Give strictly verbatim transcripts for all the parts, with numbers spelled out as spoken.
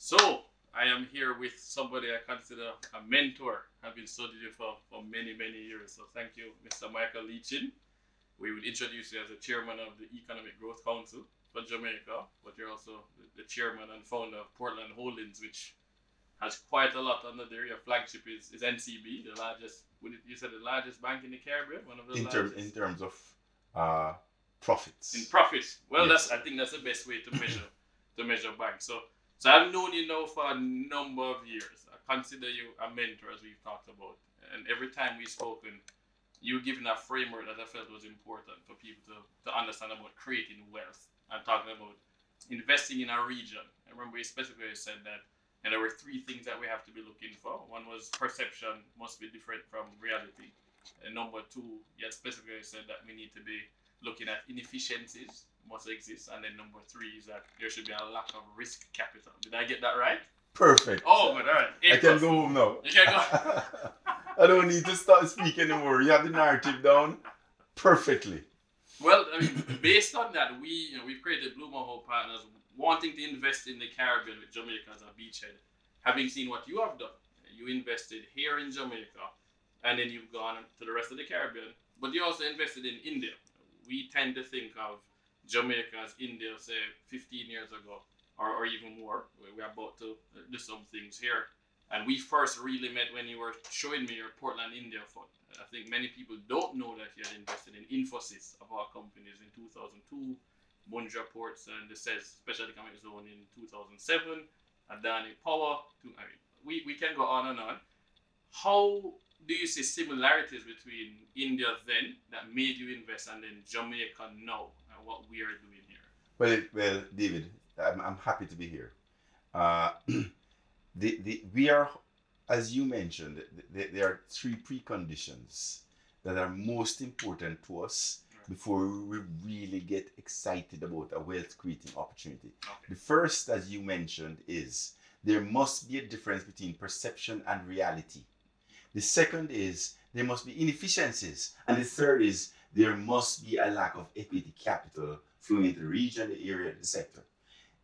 So I am here with somebody I consider a mentor. I've been studying you for, for many, many years. So thank you, Mister Michael Lee-Chin. We would introduce you as the chairman of the Economic Growth Council for Jamaica, but you're also the chairman and founder of Portland Holdings, which has quite a lot under their flagship is, is N C B, the largest, you said the largest bank in the Caribbean, one of the in largest. Ter in terms of uh, profits. In profits. Well, yes. that's I think that's the best way to measure to measure banks. So, so I've known you now for a number of years. I consider you a mentor, as we've talked about. And every time we've spoken, you've given a framework that I felt was important for people to, to understand about creating wealth. I'm talking about investing in our region. I remember you specifically said that, and there were three things that we have to be looking for. One was perception must be different from reality. And number two, you specifically said that we need to be looking at inefficiencies must exist. And then number three is that there should be a lack of risk capital. Did I get that right? Perfect. Oh, good. All right. Eight I can plus. Go home now. You can go. I don't need to start speaking anymore. You have the narrative down perfectly. Well, I mean, based on that, we you know, we've created Blue Mahoe Partners, wanting to invest in the Caribbean with Jamaica as a beachhead. Having seen what you have done, you invested here in Jamaica, and then you've gone to the rest of the Caribbean. But you also invested in India. We tend to think of Jamaica as India, say, fifteen years ago, or, or even more. We're about to do some things here. And we first really met when you were showing me your Portland, India fund. I think many people don't know that you had invested in Infosys of our companies in two thousand two, Mundra Ports and the says Special Economic Zone in two thousand seven, Adani Power. I mean, we, we can go on and on. How do you see similarities between India then that made you invest and then Jamaica now and what we are doing here? Well, well, David, I'm, I'm happy to be here. Uh, The, the, we are, as you mentioned, the, the, there are three preconditions that are most important to us right. before we really get excited about a wealth-creating opportunity. Okay. The first, as you mentioned, is there must be a difference between perception and reality. The second is there must be inefficiencies. And the third is there must be a lack of equity capital flowing into the region, the area, the sector.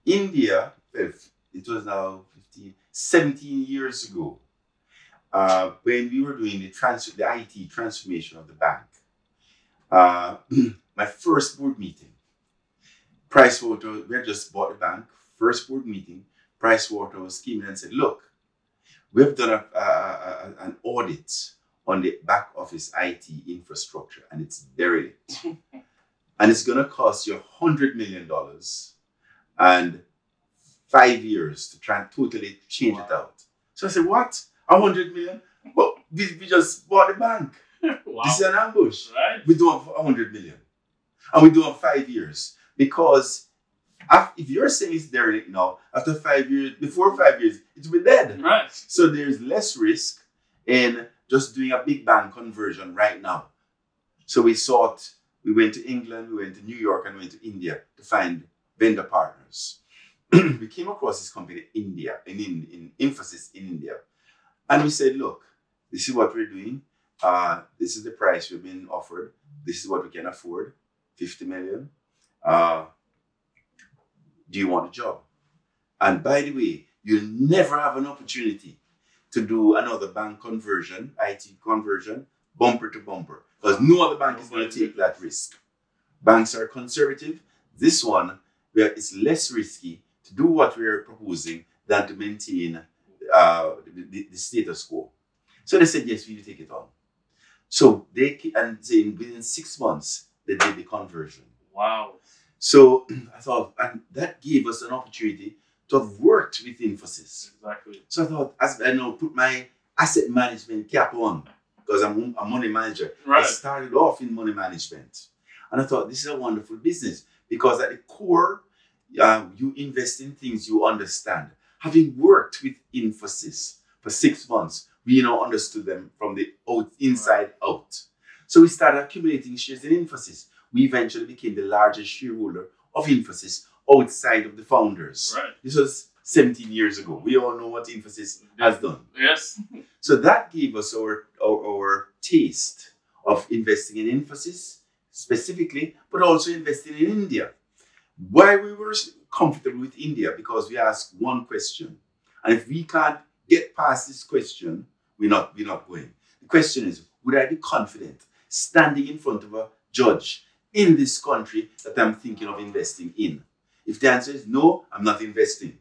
India, if, it was now fifteen, seventeen years ago uh, when we were doing the, trans the I T transformation of the bank. Uh, my first board meeting, Pricewater, we had just bought the bank, first board meeting, Pricewater was came in and said, look, we've done a, a, a, an audit on the back office I T infrastructure and it's buried. And it's gonna cost you one hundred million dollars and five years to try and totally change wow. it out. So I said, what? one hundred million? Well, we, we just bought the bank. Wow. This is an ambush. Right. We do it for one hundred million. And we do it five years. Because if you're saying it's derelict now, after five years, before five years, it will be dead. Right. So there's less risk in just doing a big bank conversion right now. So we sought, we went to England, we went to New York, and went to India to find vendor partners. We came across this company in India, in, in, in Infosys in India. And we said, look, this is what we're doing. Uh, this is the price we've been offered. This is what we can afford, fifty million. Uh, do you want a job? And by the way, you'll never have an opportunity to do another bank conversion, I T conversion, bumper to bumper, because no other bank is going to take that risk. Banks are conservative. This one, where it's less risky to do what we're proposing than to maintain uh, the, the status quo. So they said, yes, we will take it on. So they, and then within six months, they did the conversion. Wow. So I thought, and that gave us an opportunity to have worked with Infosys. Exactly. So I thought, as I now put my asset management cap on, because I'm a money manager. Right. I started off in money management. And I thought, this is a wonderful business because at the core, Uh, you invest in things you understand. Having worked with Infosys for six months, we now understood them from the out, inside right. out. So we started accumulating shares in Infosys. We eventually became the largest shareholder of Infosys outside of the founders. Right. This was seventeen years ago. We all know what Infosys has done. Yes. So that gave us our, our, our taste of investing in Infosys specifically, but also investing in India. Why we were comfortable with India, because we asked one question. And if we can't get past this question, we're not, we're not going. The question is, would I be confident standing in front of a judge in this country that I'm thinking of investing in? If the answer is no, I'm not investing.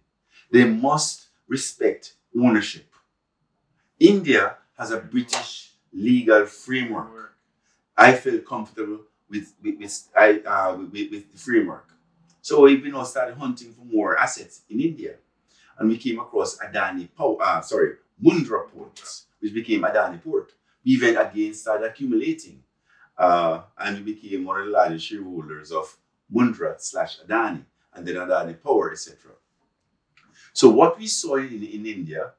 They must respect ownership. India has a British legal framework. I feel comfortable with, with, with, I, uh, with, with the framework. So we you know, started hunting for more assets in India. And we came across Adani Power, uh, sorry, Mundra Ports, which became Adani Port. We then again started accumulating. Uh, and we became one of the largest shareholders of Mundra slash Adani, and then Adani Power, et cetera. So what we saw in, in India,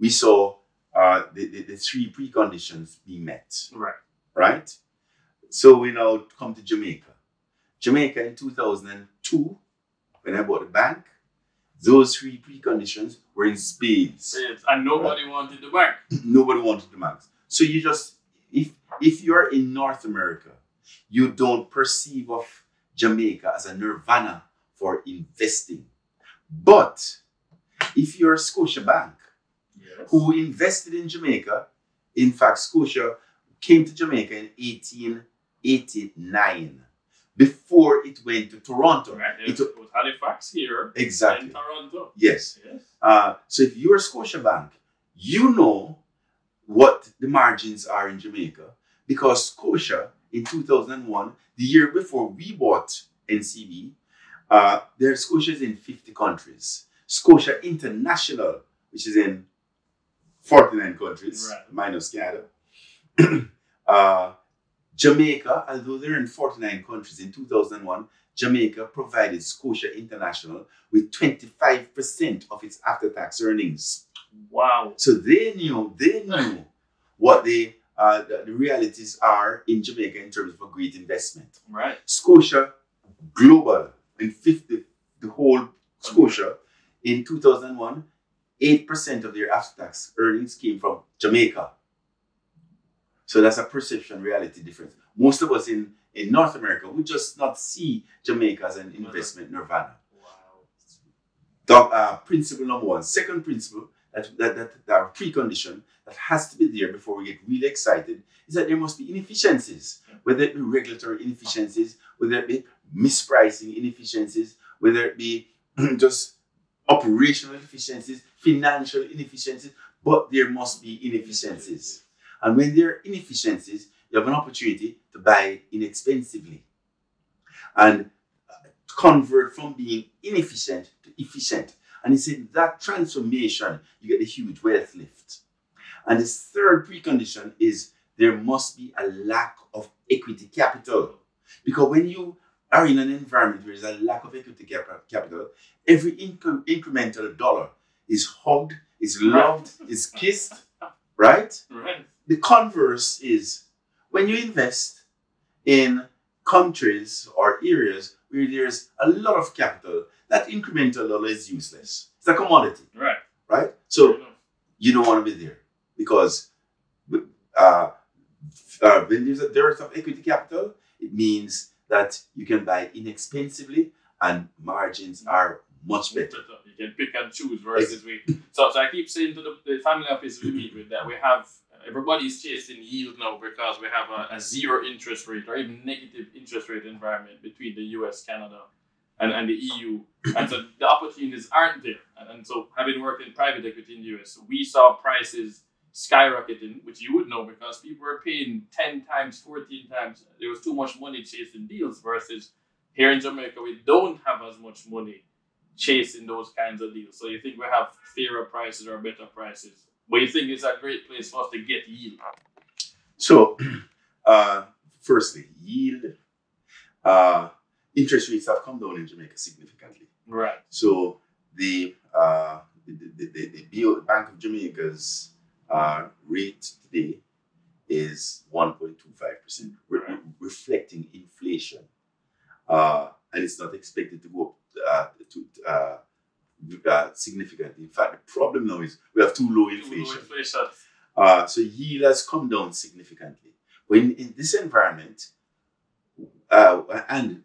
we saw uh, the, the, the three preconditions being met. Right. Right? So we now come to Jamaica. Jamaica in two thousand two, when I bought the bank, those three preconditions were in spades. Yes, and nobody right? wanted the bank. Nobody wanted the banks. So you just, if if you're in North America, you don't perceive of Jamaica as a nirvana for investing. But if you're Scotia Bank, yes, who invested in Jamaica, in fact, Scotia came to Jamaica in eighteen eighty-nine, before it went to Toronto. Right, it was Halifax here. Exactly. And Toronto. Yes. yes. Uh, so if you're Scotia Bank, you know what the margins are in Jamaica, because Scotia in two thousand one, the year before we bought N C B, uh, there are Scotias in fifty countries. Scotia International, which is in forty-nine countries, right, minus Canada. uh, Jamaica, although they're in forty-nine countries in two thousand one, Jamaica provided Scotia International with twenty-five percent of its after-tax earnings. Wow. So they knew, they knew what they, uh, the, the realities are in Jamaica in terms of a great investment. Right. Scotia Global, in fifty, the whole Scotia, in two thousand one, eight percent of their after-tax earnings came from Jamaica. So that's a perception reality difference. Most of us in, in North America, we just not see Jamaica as an investment nirvana. Wow. The, uh, principle number one. Second principle, That, that, that, that precondition that has to be there before we get really excited is that there must be inefficiencies, whether it be regulatory inefficiencies, whether it be mispricing inefficiencies, whether it be just operational inefficiencies, financial inefficiencies, but there must be inefficiencies. And when there are inefficiencies, you have an opportunity to buy inexpensively and convert from being inefficient to efficient. And it's in that transformation you get a huge wealth lift. And the third precondition is there must be a lack of equity capital. Because when you are in an environment where there's a lack of equity cap capital, every income, incremental dollar is hugged, is loved, is kissed, right? right? The converse is when you invest in countries or areas where there's a lot of capital, that incremental dollar is useless. It's a commodity. Right. Right? So you don't want to be there because uh, uh, when there's a dearth of equity capital, it means that you can buy inexpensively and margins are much better. You can pick and choose versus we. So, so I keep saying to the, the family office we meet with that we have, everybody's chasing yield now because we have a, a zero interest rate or even negative interest rate environment between the U S, Canada, And, and the E U, and so the opportunities aren't there. And, and so having worked in private equity in the U S, we saw prices skyrocketing, which you would know because people were paying ten times, fourteen times. There was too much money chasing deals versus here in Jamaica, we don't have as much money chasing those kinds of deals. So you think we have fairer prices or better prices, but you think it's a great place for us to get yield. So uh, firstly, yield. Uh, Interest rates have come down in Jamaica significantly. Right. So the uh, the, the, the, the Bank of Jamaica's uh, rate today is one point two five percent, re right. reflecting inflation, uh, and it's not expected to go up uh, to uh, uh, significantly. In fact, the problem now is we have too low inflation. Too low inflation. Uh, so yield has come down significantly. When in this environment, uh, and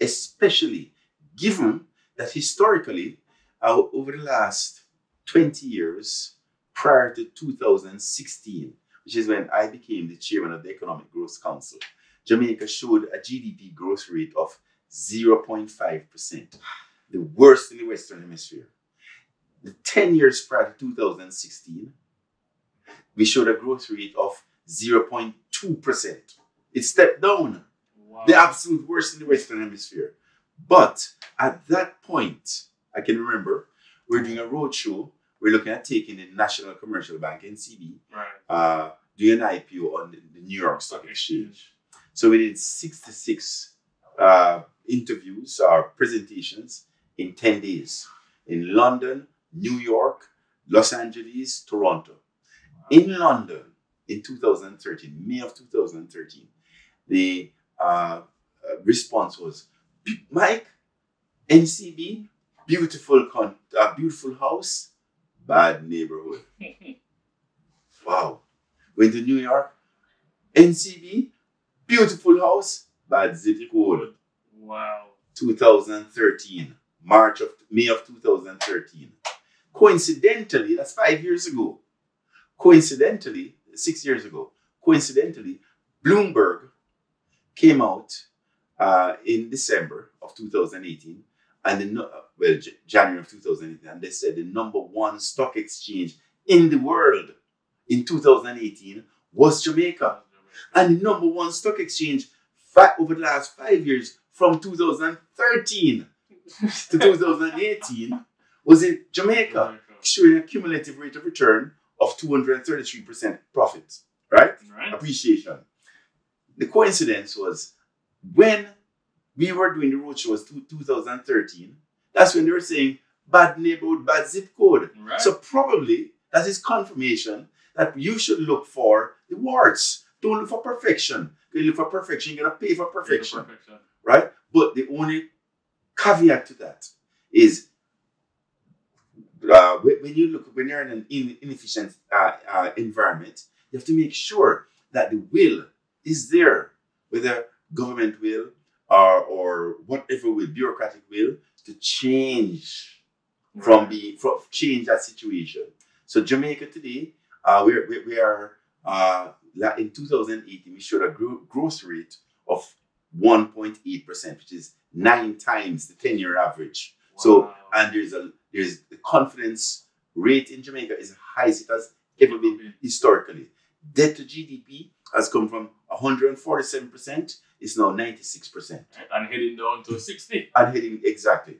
especially given that historically, uh, over the last twenty years prior to two thousand sixteen, which is when I became the chairman of the Economic Growth Council, Jamaica showed a G D P growth rate of zero point five percent, the worst in the Western Hemisphere. The ten years prior to two thousand sixteen, we showed a growth rate of zero point two percent. It stepped down, wow. The absolute worst in the Western Hemisphere. But at that point, I can remember, we're doing a roadshow. We're looking at taking the National Commercial Bank, N C B, right. uh, doing an I P O on the, the New York Stock Exchange. So we did sixty-six uh, interviews or presentations in ten days in London, New York, Los Angeles, Toronto. Wow. In London, in two thousand thirteen, May of two thousand thirteen, the uh, response was, Mike, N C B, beautiful, con uh, beautiful house, bad neighborhood. Wow. Went to New York, N C B, beautiful house, bad zip code. Wow. two thousand thirteen, March of, May of two thousand thirteen. Coincidentally, that's five years ago. Coincidentally, six years ago. Coincidentally, Bloomberg came out uh, in December of two thousand eighteen, and the no well J January of two thousand eighteen, and they said the number one stock exchange in the world in two thousand eighteen was Jamaica, and the number one stock exchange over the last five years from two thousand thirteen to two thousand eighteen. Was in Jamaica, showing a cumulative rate of return of two hundred thirty-three percent profit, right? right? Appreciation. The coincidence was when we were doing the roadshows to two thousand thirteen, that's when they were saying bad neighborhood, bad zip code. Right. So probably that is confirmation that you should look for the warts. Don't look for perfection. You look for perfection, you're gonna pay for perfection, pay for perfection. Right? But the only caveat to that is Uh, when you look, when you're in an inefficient uh, uh, environment, you have to make sure that the will is there, whether government will or, or whatever will, bureaucratic will, to change right. from the from change that situation. So Jamaica today, uh, we are, we are uh, in two thousand eighteen, we showed a growth rate of one point eight percent, which is nine times the ten-year average. Wow. So and there's a There's the confidence rate in Jamaica is high as it has ever been historically. Debt to G D P has come from one hundred forty-seven percent, it's now ninety-six percent. And heading down to sixty. And heading, exactly.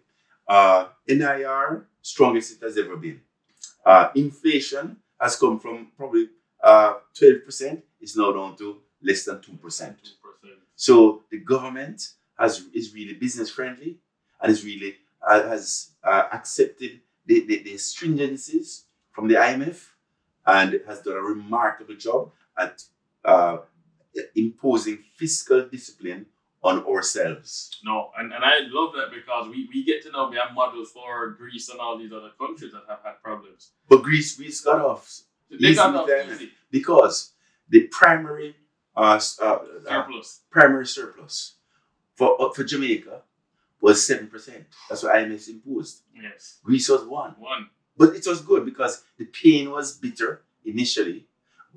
Uh, N I R, strongest it has ever been. Uh, inflation has come from probably uh, twelve percent, it's now down to less than two percent. two percent. So the government has, is really business friendly and is really has uh, accepted the, the, the stringencies from the I M F and has done a remarkable job at uh, imposing fiscal discipline on ourselves. No, and, and I love that because we, we get to know we have models for Greece and all these other countries that have had problems. But Greece, Greece got off. They got off easy. Because the primary uh, uh, surplus. Uh, primary surplus for, uh, for Jamaica was seven percent. That's what I M F imposed. Yes. Greece was one. One. But it was good because the pain was bitter initially,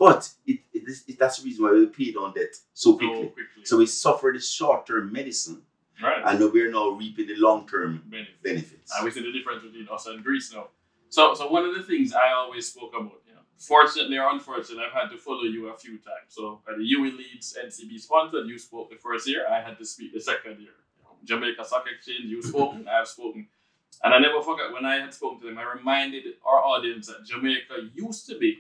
but it, it, it, that's the reason why we paid on debt so quickly. So, quickly. so we suffered the short-term medicine, right. and we are now reaping the long-term benefits. benefits. And we see the difference between us and Greece now. So, so one of the things I always spoke about, you know, fortunately or unfortunately, I've had to follow you a few times. So at the U W I Leeds N C B sponsored, you spoke the first year, I had to speak the second year. Jamaica Stock Exchange, you've spoken, I've spoken. And I never forgot when I had spoken to them, I reminded our audience that Jamaica used to be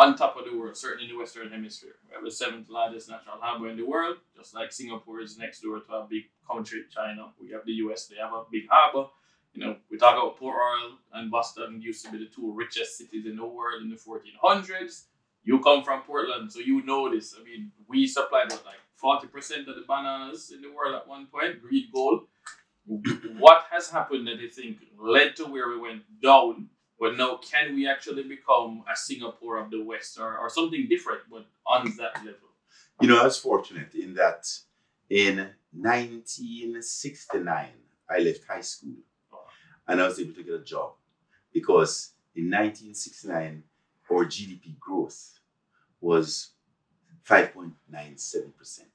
on top of the world, certainly in the Western Hemisphere. We have the seventh largest natural harbour in the world, just like Singapore is next door to a big country, China. We have the U S, they have a big harbour. You know, we talk about Port Royal and Boston used to be the two richest cities in the world in the fourteen hundreds. You come from Portland, so you know this. I mean, we supplied what, like forty percent of the bananas in the world at one point, greed, gold. What has happened that they think led to where we went down? But now, can we actually become a Singapore of the West or, or something different, but on that level? You know, I was fortunate in that in nineteen sixty-nine, I left high school and I was able to get a job because in nineteen sixty-nine, our G D P growth was five point nine seven percent.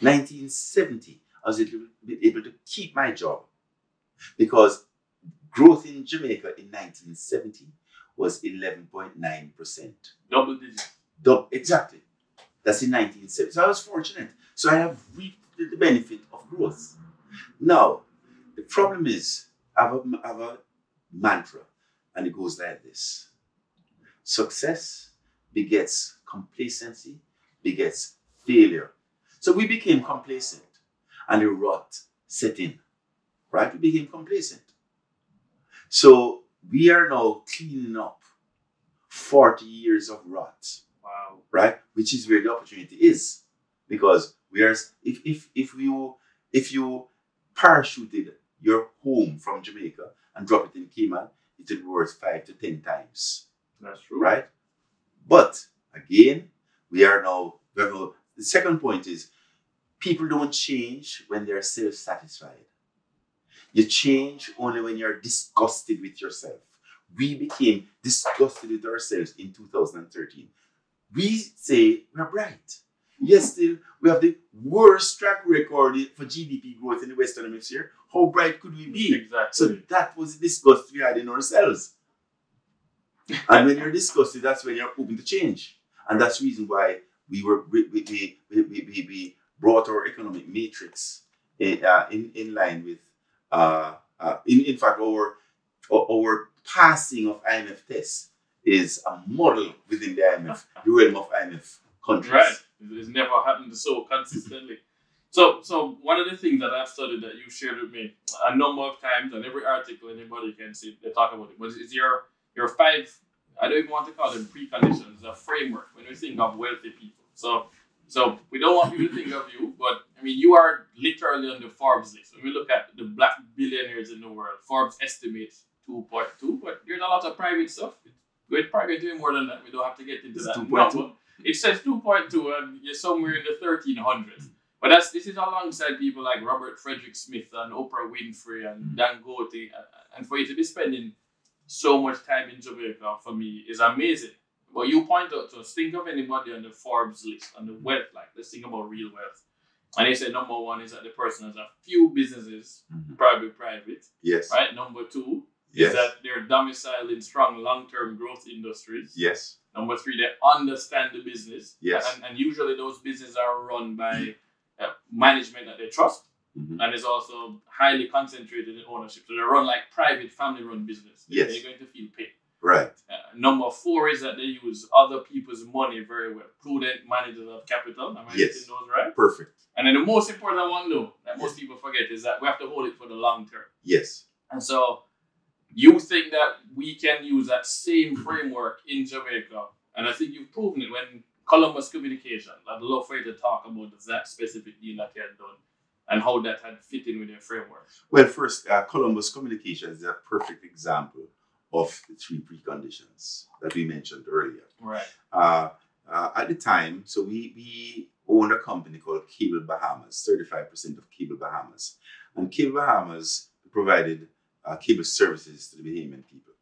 nineteen seventy, I was able to keep my job because growth in Jamaica in nineteen seventy was eleven point nine percent. Double digits. Double, exactly. That's in nineteen seventy. So I was fortunate. So I have reaped the benefit of growth. Now, the problem is, I have a, I have a mantra, and it goes like this. Success begets complacency, begets failure. So we became complacent, and the rot set in, right? We became complacent. So we are now cleaning up forty years of rot. Wow. Right? Which is where the opportunity is. Because we are, if, if, if, you, if you parachuted your home from Jamaica and dropped it in Cayman, it would be worth five to ten times. That's true. Right? But again, we are now, we have no, the second point is, people don't change when they're self-satisfied. You change only when you're disgusted with yourself. We became disgusted with ourselves in two thousand thirteen. We say we're bright. Yes, still, we have the worst track record for G D P growth in the Western Hemisphere. How bright could we be? Exactly. So that was the disgust we had in ourselves. And when you're disgusted, that's when you're open to change. And that's the reason why we were we, we, we, we, we brought our economic matrix in, uh, in, in line with, uh, uh, in, in fact, our, our passing of I M F tests is a model within the I M F, the realm of I M F countries. Right. It's never happened so consistently. so, so one of the things that I've studied that you shared with me a number of times, and every article anybody can see, they talk about it, but it's your, your five, I don't even want to call them preconditions, a framework when we think of wealthy people. So, so we don't want people to think of you, but I mean, you are literally on the Forbes list. When we look at the black billionaires in the world, Forbes estimates two point two, but there's a lot of private stuff. We're probably doing more than that. We don't have to get into it's that. two point two. It says two point two, and you're somewhere in the thirteen hundreds. But that's, this is alongside people like Robert Frederick Smith and Oprah Winfrey and Dan Gauthier. And for you to be spending so much time in Jamaica, for me, is amazing. But you point out to us, think of anybody on the Forbes list, on the wealth, like, let's think about real wealth. And they say number one is that the person has a few businesses, mm-hmm. probably private. Yes. Right? Number two. Yes. Is that they're domiciled in strong long-term growth industries. Yes. Number three, they understand the business. Yes. And, and usually those businesses are run by uh, management that they trust. Mm-hmm. And it's also highly concentrated in ownership. So they're run like private family-run business. Yes. They're going to feel paid. Right. Uh, number four is that they use other people's money very well. Prudent managers of capital. Am I yes. getting those right? Perfect. And then the most important one, though, that most yes. people forget is that we have to hold it for the long term. Yes. And so... you think that we can use that same framework in Jamaica, and I think you've proven it when Columbus Communications, I'd love for you to talk about that specific deal that you had done and how that had fit in with your framework. Well, first, uh, Columbus Communications is a perfect example of the three preconditions that we mentioned earlier. Right. Uh, uh, at the time, so we, we owned a company called Cable Bahamas, thirty-five percent of Cable Bahamas. And Cable Bahamas provided Uh, cable services to the Bahamian people.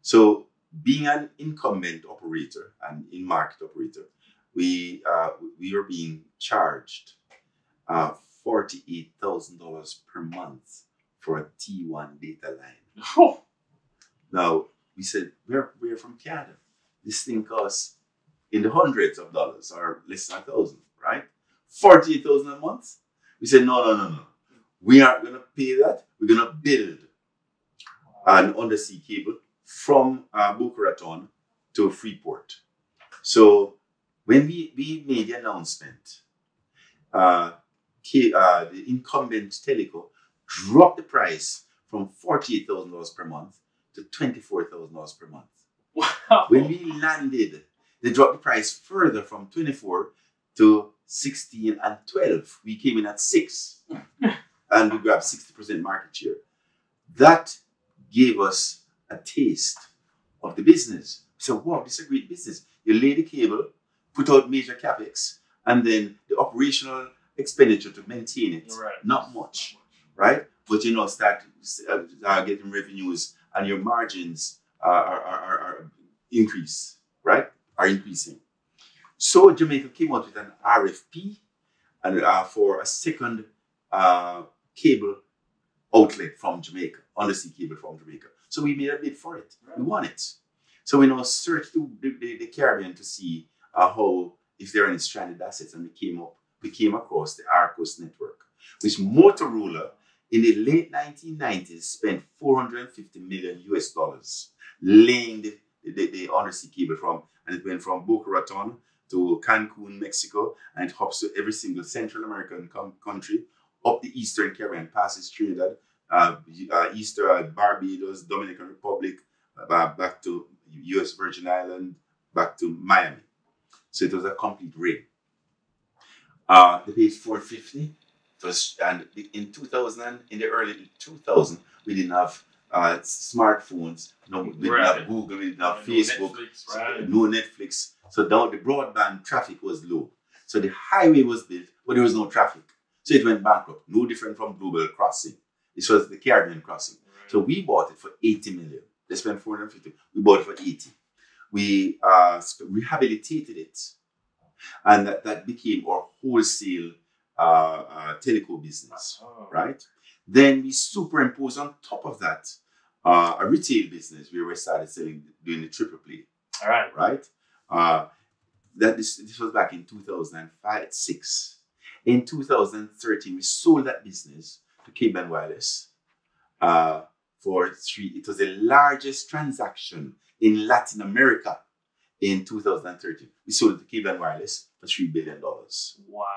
So being an incumbent operator and in-market operator, we uh, we were being charged uh, forty-eight thousand dollars per month for a T one data line. Oh. Now, we said, we're, we're from Canada. This thing costs in the hundreds of dollars or less than a thousand, right? forty-eight thousand dollars a month? We said, no, no, no, no. We aren't going to pay that. We're going to build an undersea cable from uh, Boca Raton to Freeport. So when we, we made the announcement, uh, uh, the incumbent Teleco dropped the price from forty-eight thousand dollars per month to twenty-four thousand dollars per month. Wow. When we landed, they dropped the price further from twenty-four to sixteen and twelve. We came in at six and we grabbed sixty percent market share. That gave us a taste of the business. So, wow, this is a great business. You lay the cable, put out major capex, and then the operational expenditure to maintain it, right. not much, right? But you know, start uh, getting revenues and your margins uh, are, are, are increase, right? Are increasing. So Jamaica came out with an R F P and uh, for a second uh, cable outlet from Jamaica, undersea cable from Jamaica. So we made a bid for it. Right. We won it. So we now searched through the, the, the Caribbean to see uh, how, if there are any stranded assets, and we came up, we came across the Arcos network, which Motorola in the late nineteen nineties spent four hundred fifty million U S dollars laying the, the, the undersea cable from, and it went from Boca Raton to Cancun, Mexico, and it hops to every single Central American com country, up the Eastern Caribbean, passes Trinidad, uh, uh, Easter, uh, Barbados, Dominican Republic, uh, back to U S Virgin Islands, back to Miami. So it was a complete raid. Uh, they paid four hundred fifty. It was, and in two thousand, in the early two thousands, we didn't have uh, smartphones. No, we didn't have Google, we didn't have Facebook, no Netflix. So down the broadband traffic was low. So the highway was built, but there was no traffic. So it went bankrupt. No different from Blue Bell Crossing. This was the Caribbean Crossing. Right. So we bought it for eighty million. They spent four hundred fifty. We bought it for eighty. We uh, rehabilitated it, and that, that became our wholesale uh, uh, Teleco business, oh. right? Then we superimposed on top of that uh, a retail business where we started selling, doing the triple play. All right, right. Uh, that this this was back in two thousand five, six. In two thousand thirteen, we sold that business to Cayman Wireless uh, for three. It was the largest transaction in Latin America in two thousand thirteen. We sold it to Cayman Wireless for three billion dollars. Wow.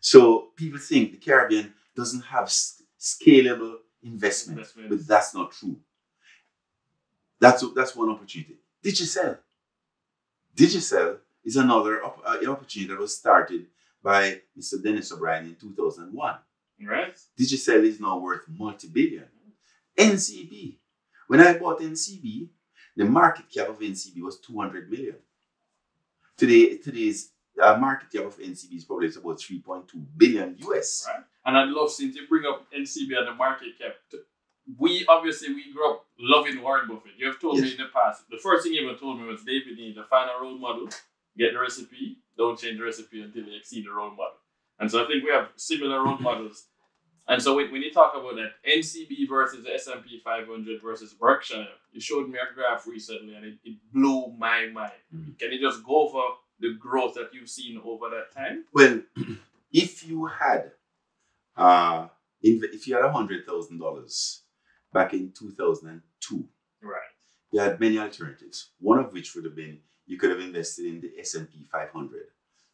So people think the Caribbean doesn't have scalable investment, investment. But that's not true. That's, that's one opportunity. Digicel. Digicel is another op uh, opportunity that was started by Mister Dennis O'Brien in two thousand one. Right. Digicel is now worth multi-billion. N C B. When I bought N C B, the market cap of N C B was two hundred million. Today, today's uh, market cap of N C B is probably about three point two billion U S. Right. And I'd love to bring up N C B and the market cap. We obviously, we grew up loving Warren Buffett. You have told yes. me in the past, the first thing you ever told me was, David, you need to find a role model, get the recipe, don't change the recipe until they exceed the role model. And so I think we have similar role models. And so when you talk about that N C B versus the S and P five hundred versus Berkshire, you showed me a graph recently and it, it blew my mind. Mm-hmm. Can you just go over the growth that you've seen over that time? Well, if you had uh, if you had one hundred thousand dollars back in two thousand two, right, you had many alternatives. One of which would have been you could have invested in the S and P five hundred.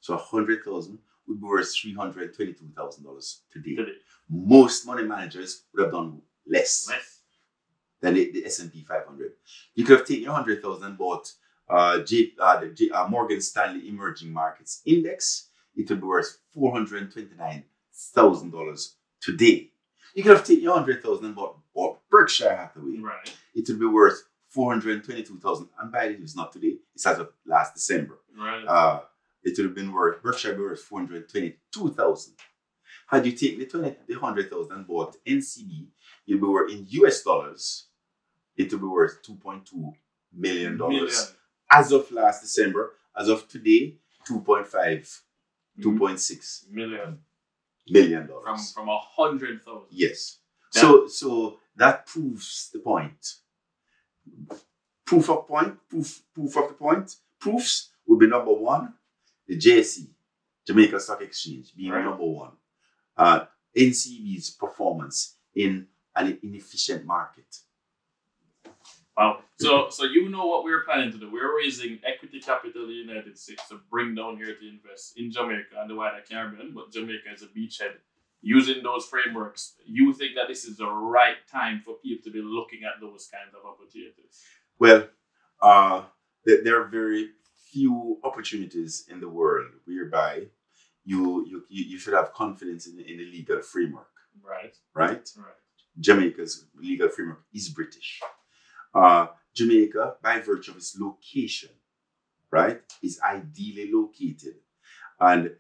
So one hundred thousand dollars would be worth three hundred twenty-two thousand dollars today. today. Most money managers would have done less, less. than the, the S and P five hundred. You could have taken one hundred thousand dollars and bought uh, J, uh, the J, uh, Morgan Stanley Emerging Markets Index. It would be worth four hundred twenty-nine thousand dollars today. You could have taken one hundred thousand dollars and bought, bought Berkshire Hathaway. Right. It would be worth four hundred twenty-two thousand dollars. And by the way, it's not today. It's as of last December. Right. Uh, it would have been worth, Berkshire worth four hundred twenty-two thousand dollars. Had you taken the, the one hundred thousand dollars and bought N C B, it would be worth, in U S dollars, it would be worth two point two million dollars. Million. As of last December, as of today, two point five, two point six. Million. Million dollars. From, from one hundred thousand dollars. Yes. That, so, so that proves the point. Proof of point, proof, proof of the point, proofs would be number one, the J S E, Jamaica Stock Exchange, being right. number one. Uh, N C B's performance in an inefficient market. Wow. So, so you know what we're planning to do. We're raising equity capital in the United States to bring down here to invest in Jamaica and the wider Caribbean, but Jamaica is a beachhead. Using those frameworks, you think that this is the right time for people to be looking at those kinds of opportunities? Well, uh, there are very few opportunities in the world whereby you you, you should have confidence in the, in the legal framework. Right. Right? Right. Jamaica's legal framework is British. Uh, Jamaica, by virtue of its location, right, is ideally located. And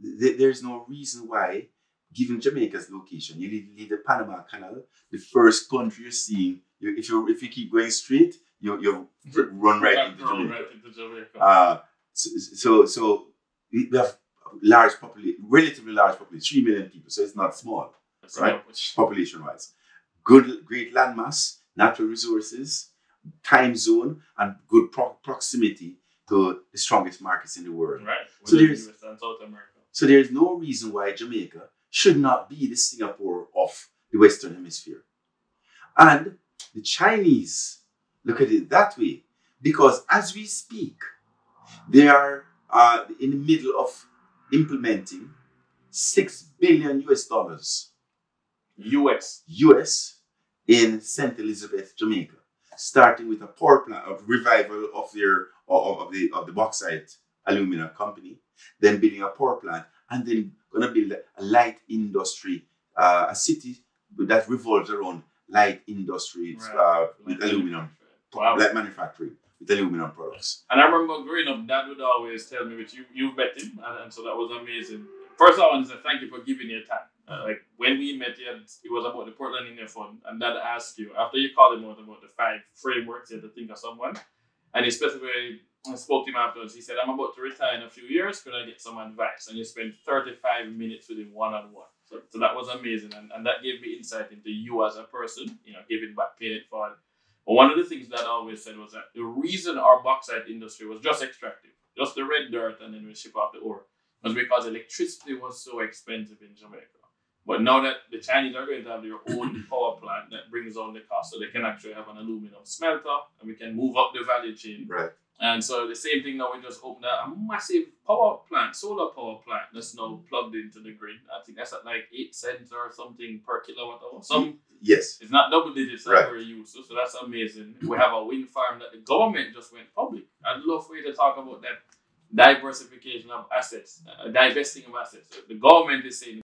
th there's no reason why, given Jamaica's location, you leave, leave the Panama Canal, the first country you're seeing, you, if, you, if you keep going straight, you're, you're run right into Jamaica. Right into Jamaica. Uh, so, so, so we have large population, relatively large population, three million people. So it's not small, it's right? Population-wise, good, great landmass, natural resources, time zone, and good pro proximity to the strongest markets in the world. Right. So there's, so there's no reason why Jamaica should not be the Singapore of the Western Hemisphere. And the Chinese look at it that way, because as we speak, they are uh, in the middle of implementing six billion U S dollars. U S. U S in Saint Elizabeth, Jamaica, starting with a power plant, a revival of their of, of the of the bauxite alumina company, then building a power plant, and then going to build a light industry, uh, a city that revolves around light industry, right. uh, with light aluminum, wow. light manufacturing with aluminum products. And I remember growing up, Dad would always tell me, "But you you met him," and, and so that was amazing. First, I want to say thank you for giving your time. Uh, like when we met, you, it was about the Portland India Fund, and Dad asked you after you called him out about the five frameworks, you had to think of someone, and he specifically spoke to him afterwards. He said, "I'm about to retire in a few years. Could I get some advice?" And you spent thirty-five minutes with him one on one. So, so that was amazing, and, and that gave me insight into you as a person, you know, giving back, paying it forward. But one of the things that I always said was that the reason our bauxite industry was just extractive, just the red dirt, and then we ship out the ore, was because electricity was so expensive in Jamaica. But now that the Chinese are going to have their own power plant that brings down the cost, so they can actually have an aluminum smelter, and we can move up the value chain. Right. And so the same thing now, we just opened a massive power plant, solar power plant, that's now plugged into the grid. I think that's at like eight cents or something per kilowatt hour. Some, yes. It's not double digits that we're used to, so that's amazing. We have a wind farm that the government just went public. I'd love for you to talk about that diversification of assets, uh, divesting of assets. The government is saying,